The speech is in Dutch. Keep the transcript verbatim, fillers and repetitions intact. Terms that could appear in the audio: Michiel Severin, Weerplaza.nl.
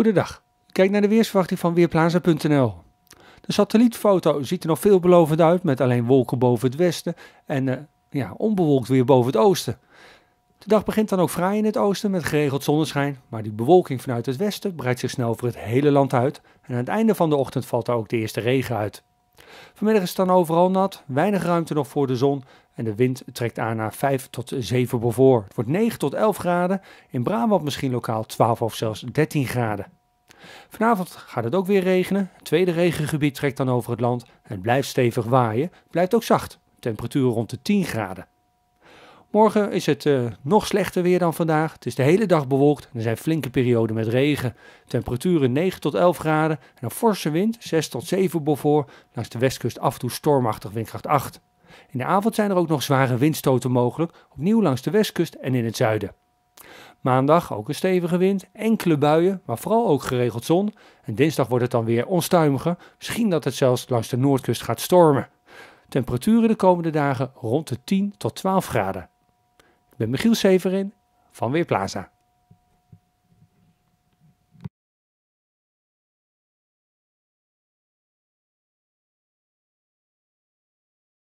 Goedendag, kijk naar de weersverwachting van Weerplaza punt n l. De satellietfoto ziet er nog veelbelovend uit met alleen wolken boven het westen en uh, ja, onbewolkt weer boven het oosten. De dag begint dan ook fraai in het oosten met geregeld zonneschijn, maar die bewolking vanuit het westen breidt zich snel voor het hele land uit en aan het einde van de ochtend valt er ook de eerste regen uit. Vanmiddag is het dan overal nat, weinig ruimte nog voor de zon en de wind trekt aan naar vijf tot zeven bevoor. Het wordt negen tot elf graden, in Brabant misschien lokaal twaalf of zelfs dertien graden. Vanavond gaat het ook weer regenen, het tweede regengebied trekt dan over het land en het blijft stevig waaien, het blijft ook zacht, temperatuur rond de tien graden. Morgen is het uh, nog slechter weer dan vandaag. Het is de hele dag bewolkt en er zijn flinke perioden met regen. Temperaturen negen tot elf graden en een forse wind, zes tot zeven beaufort. Langs de westkust af en toe stormachtig windkracht acht. In de avond zijn er ook nog zware windstoten mogelijk, opnieuw langs de westkust en in het zuiden. Maandag ook een stevige wind, enkele buien, maar vooral ook geregeld zon. En dinsdag wordt het dan weer onstuimiger, misschien dat het zelfs langs de noordkust gaat stormen. Temperaturen de komende dagen rond de tien tot twaalf graden. Ik ben Michiel Severin van Weerplaza.